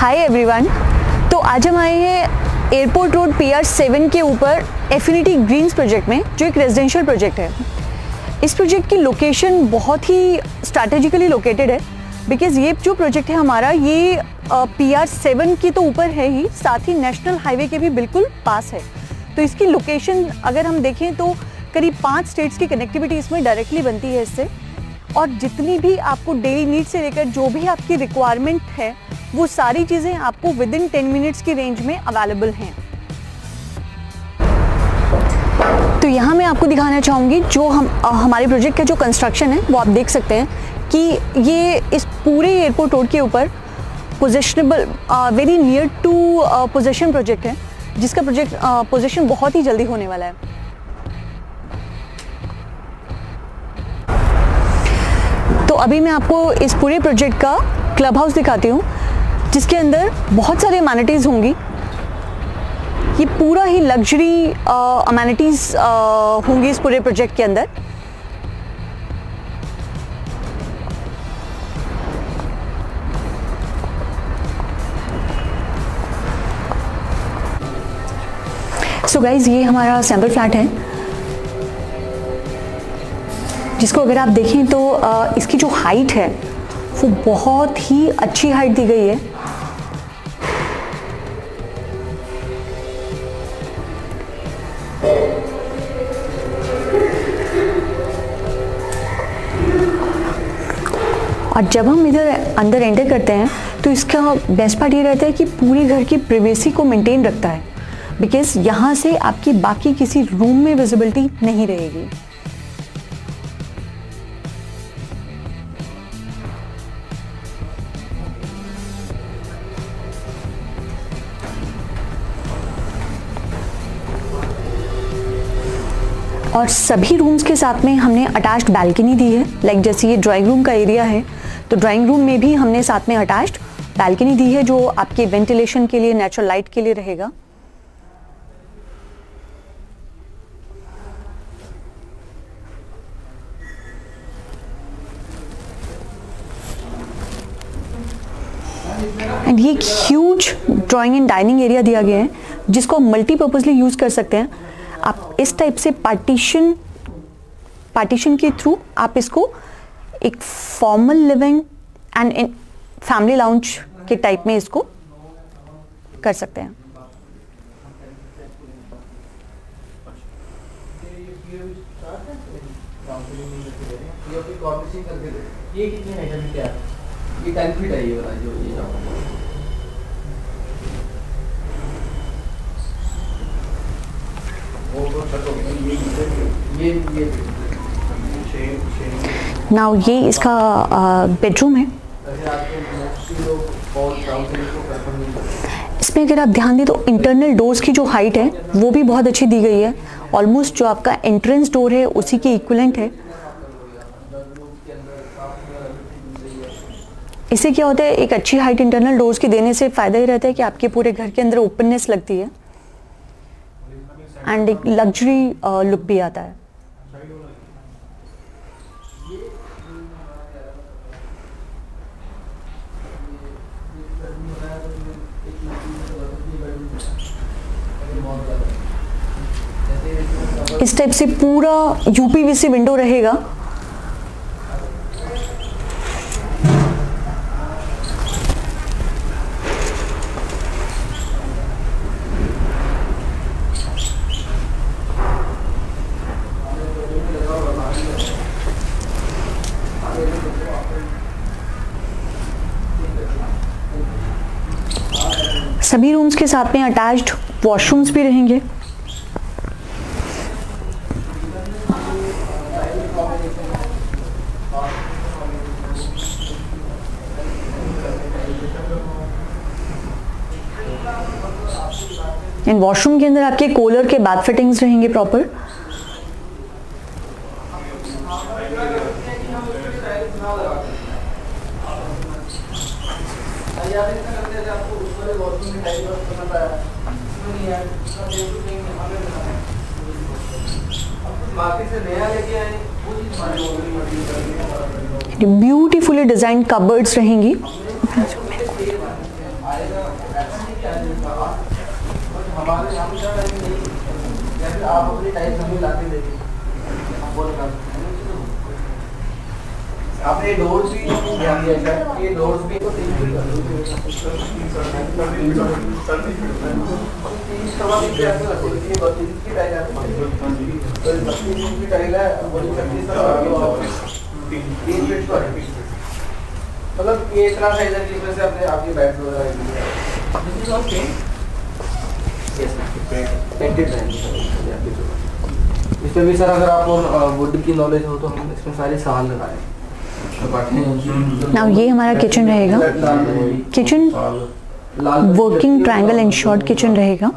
Hi everyone, तो आज हम आए हैं एयरपोर्ट रोड PR 7 के ऊपर एफिनिटी ग्रीन्स प्रोजेक्ट में, जो एक रेजिडेंशियल प्रोजेक्ट है। इस प्रोजेक्ट की लोकेशन बहुत ही स्ट्रैटेजिकली लोकेटेड है, बिकॉज ये जो प्रोजेक्ट है हमारा, ये PR 7 के तो ऊपर है ही, साथ ही नेशनल हाईवे के भी बिल्कुल पास है। तो इसकी लोकेशन अगर हम देखें तो करीब 5 स्टेट्स की कनेक्टिविटी इसमें डायरेक्टली बनती है इससे, और जितनी भी आपको डेली नीड से लेकर जो भी आपकी रिक्वायरमेंट है वो सारी चीज़ें आपको विद इन 10 मिनट्स की रेंज में अवेलेबल हैं। तो यहाँ मैं आपको दिखाना चाहूँगी जो हमारे प्रोजेक्ट का जो कंस्ट्रक्शन है वो आप देख सकते हैं कि ये इस पूरे एयरपोर्ट रोड के ऊपर पोजिशनेबल very near to position project है, जिसका प्रोजेक्ट पोजिशन बहुत ही जल्दी होने वाला है। तो अभी मैं आपको इस पूरे प्रोजेक्ट का क्लब हाउस दिखाती हूँ, जिसके अंदर बहुत सारे अमेनिटीज़ होंगी। ये पूरा ही लग्जरी अमेनिटीज़ होंगी इस पूरे प्रोजेक्ट के अंदर। सो गाइज, ये हमारा सैंपल फ्लैट है, जिसको अगर आप देखें तो इसकी जो हाइट है वो बहुत ही अच्छी हाइट दी गई है। और जब हम इधर अंदर एंटर करते हैं तो इसका बेस्ट पार्ट ये रहता है कि पूरे घर की प्राइवेसी को मेंटेन रखता है, बिकॉज यहाँ से आपकी बाकी किसी रूम में विजिबिलिटी नहीं रहेगी। और सभी रूम्स के साथ में हमने अटैच्ड बालकनी दी है। लाइक जैसे ये ड्राइंग रूम का एरिया है, तो ड्राइंग रूम में भी हमने साथ में अटैच्ड बालकनी दी है, जो आपके वेंटिलेशन के लिए, नेचुरल लाइट के लिए रहेगा। एंड ये एक huge drawing and dining area दिया गया है, जिसको मल्टीपर्पजली यूज़ कर सकते हैं आप। इस टाइप से पार्टीशन के थ्रू आप इसको एक formal living and family lounge के टाइप में इसको कर सकते हैं। ये कितने मेजरमेंट है? ये 10 फीट है ये वाला जो ये। नाउ ये इसका बेडरूम है। इसमें अगर आप ध्यान दें तो इंटरनल डोर्स की जो हाइट है वो भी बहुत अच्छी दी गई है। ऑलमोस्ट जो आपका एंट्रेंस डोर है उसी के इक्विवेलेंट है। इससे क्या होता है, एक अच्छी हाइट इंटरनल डोर्स की देने से फ़ायदा ही रहता है कि आपके पूरे घर के अंदर ओपननेस लगती है एंड एक लग्जरी लुक भी आता है। इस टाइप से पूरा UPVC विंडो रहेगा। सभी रूम्स के साथ में अटैच्ड वॉशरूम्स भी रहेंगे। इन वॉशरूम के अंदर आपके कूलर के बाथ फिटिंग्स रहेंगे प्रॉपर। ब्यूटीफुली डिजाइन कबर्ड्स रहेंगी। आप अपनी टाइप हमें लाके देंगे आप बोल रहे हैं आपने डोर्स भी ध्यान दिया सर ये डोर्स भी तो ठीक है इस तरह भी क्या है ये बहुत इसकी टाइप है तो बच्चे की टाइप है बोल सकते हैं तीन फीट का मतलब ये इतना साइज है जिसमें से आपने आपकी बैट वगैरह दिस इज ओके पेंटेड रहेंगे। इसमें भी सर अगर आपको वुड की नॉलेज हो तो हम इसमें सारे साल लगाए। नाउ ये हमारा किचन रहेगा। Kitchen working triangle and short kitchen रहेगा।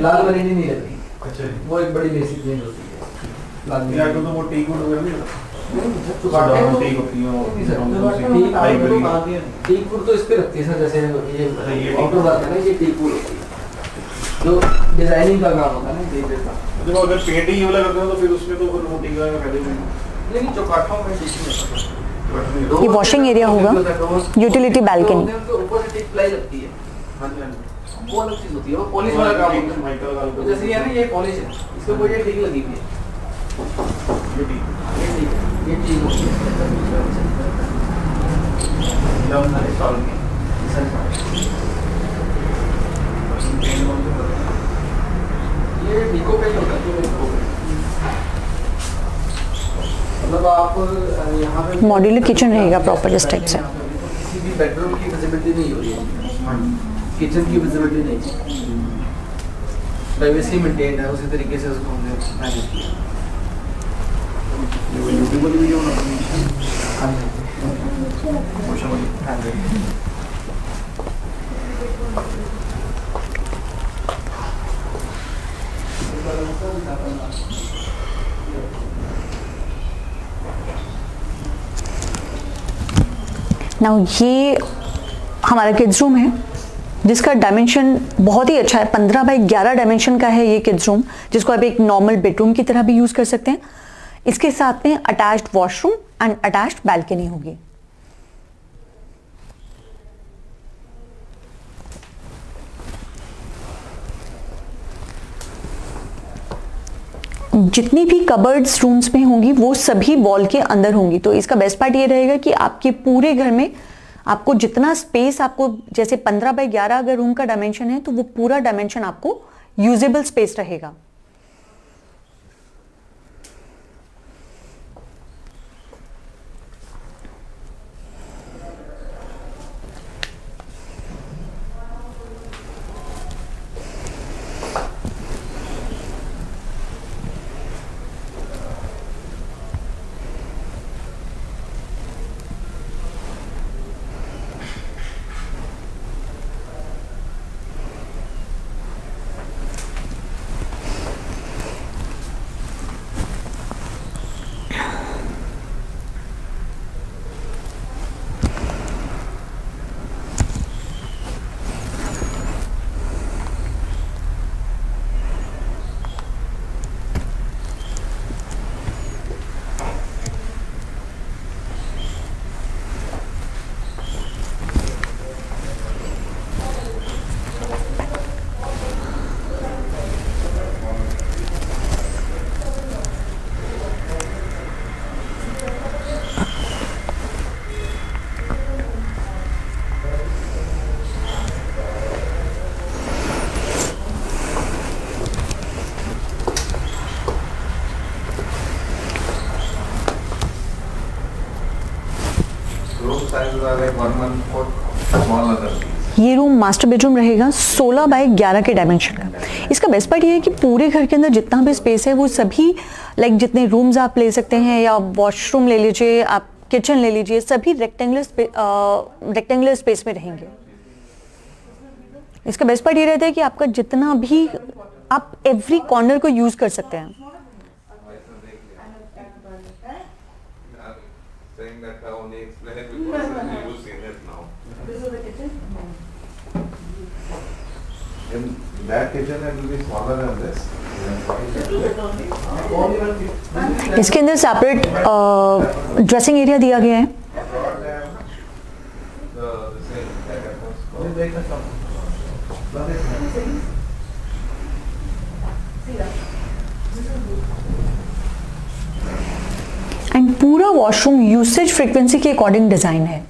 लाल बरेली नहीं रहती। वो एक बड़ी बेसिक रेंज होती है। लाल बरेली तो वो टी गुड होगा टीकूर तो इस पे रखती है सर जैसे ये ऑटो बात है ना ये टीकूर जो डिजाइनिंग का काम होता है ना ये जैसा देखो अगर पेंटिंग ही वाला करते हैं तो फिर उसमें तो वो टीकूर का पहले में लेकिन चौकाठों में टीकूर ये वॉशिंग एरिया होगा यूटिलिटी बालकनी तो ऊपर से टिक प्लाई लगती है हां जी वो अलग चीज होती है वो पॉलिश वाला काम होता है जैसे ये ना ये पॉलिश है इसके ऊपर ये टिक लगी हुई है ये टिक ये चीज होती है जब ना सॉल्व में ये निको पे होता है मतलब आप यहां पे मॉड्यूलर किचन रहेगा प्रॉपर इस टाइप से किसी भी बेडरूम की विजिबिलिटी नहीं हो रही किचन की विजिबिलिटी नहीं प्राइवेसी मेंटेन है उसी तरीके से उसको हमने मैनेज किया नाउ ये हमारा किड्स रूम है जिसका डायमेंशन बहुत ही अच्छा है 15 बाई 11 डायमेंशन का है ये किड्स रूम जिसको आप एक नॉर्मल बेडरूम की तरह भी यूज कर सकते हैं इसके साथ में attached washroom and attached balcony होगी जितनी भी कबर्ड्स रूम्स में होंगी वो सभी वॉल के अंदर होंगी तो इसका बेस्ट पार्ट ये रहेगा कि आपके पूरे घर में आपको जितना स्पेस आपको जैसे 15 बाय 11 अगर रूम का डायमेंशन है तो वो पूरा डायमेंशन आपको यूजेबल स्पेस रहेगा ये रूम मास्टर बेडरूम रहेगा 16 बाय 11 के डायमेंशन का इसका बेस्ट पार्ट ये है कि पूरे घर के अंदर जितना भी स्पेस है वो सभी लाइक जितने रूम्स आप ले सकते हैं या वॉशरूम ले लीजिए आप किचन ले लीजिए सभी रेक्टेंगुलर स्पेस में रहेंगे इसका बेस्ट पार्ट ये रहता है कि आपका जितना भी आप एवरी कॉर्नर को यूज कर सकते हैं इसके अंदर सेपरेट ड्रेसिंग एरिया दिया गया है एंड पूरा वॉशरूम यूसेज फ्रीक्वेंसी के अकॉर्डिंग डिजाइन है।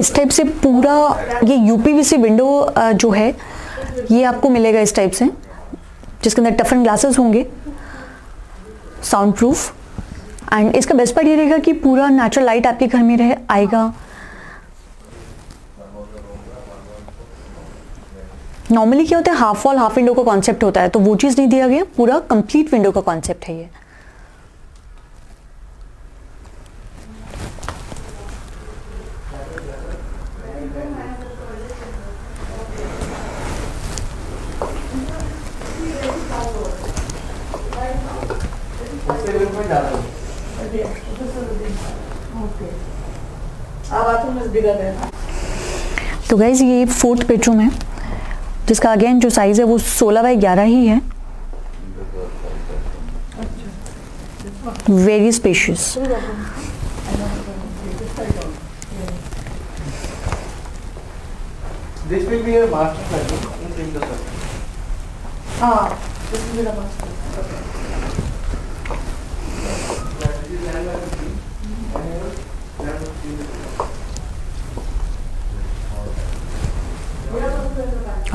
इस टाइप से पूरा ये यूपीवीसी विंडो जो है ये आपको मिलेगा इस टाइप से, जिसके अंदर टफन ग्लासेस होंगे साउंड प्रूफ। एंड इसका बेस्ट पार्ट ये रहेगा कि पूरा नेचुरल लाइट आपके घर में रहे आएगा। नॉर्मली क्या होता है, हाफ वॉल हाफ विंडो का कॉन्सेप्ट होता है, तो वो चीज़ नहीं दिया गया, पूरा कंप्लीट विंडो का कॉन्सेप्ट है ये। तो गाइज ये फोर्थ बेडरूम है, जिसका अगेन जो साइज है वो 16 बाई 11 ही है। Very spacious.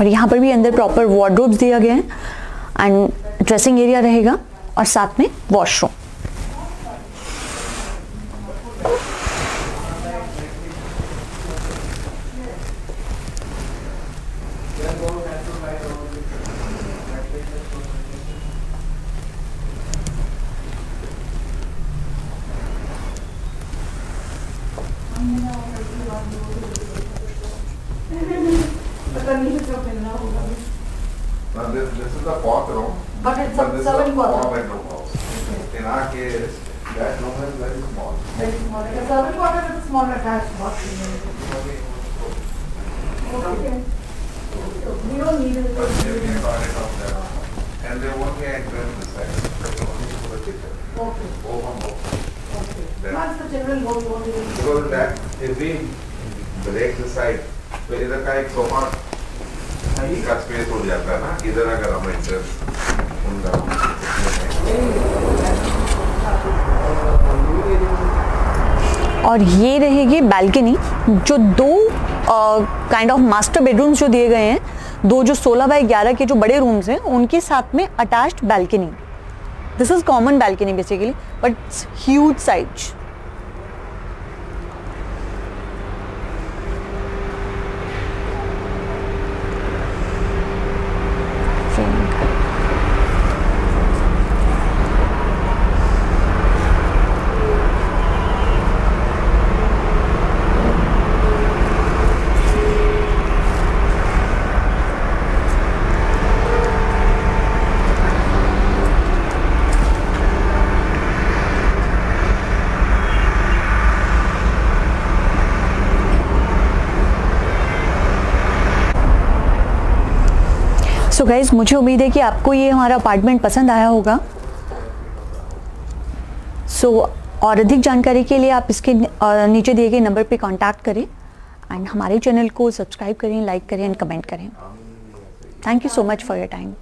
और यहाँ पर भी अंदर प्रॉपर वार्डरोब्स दिया गया है एंड ड्रेसिंग एरिया रहेगा और साथ में वॉशरूम। और ये रहेगी बालकनी, जो दो काइंड ऑफ मास्टर बेडरूम्स जो दिए गए हैं, दो जो 16 बाय 11 के जो बड़े रूम्स हैं उनके साथ में attached balcony. This is common balcony basically, but it's huge size. Guys मुझे उम्मीद है कि आपको ये हमारा अपार्टमेंट पसंद आया होगा। और अधिक जानकारी के लिए आप इसके नीचे दिए गए नंबर पे कांटेक्ट करें एंड हमारे चैनल को सब्सक्राइब करें, लाइक करें एंड कमेंट करें। Thank you so much for your time.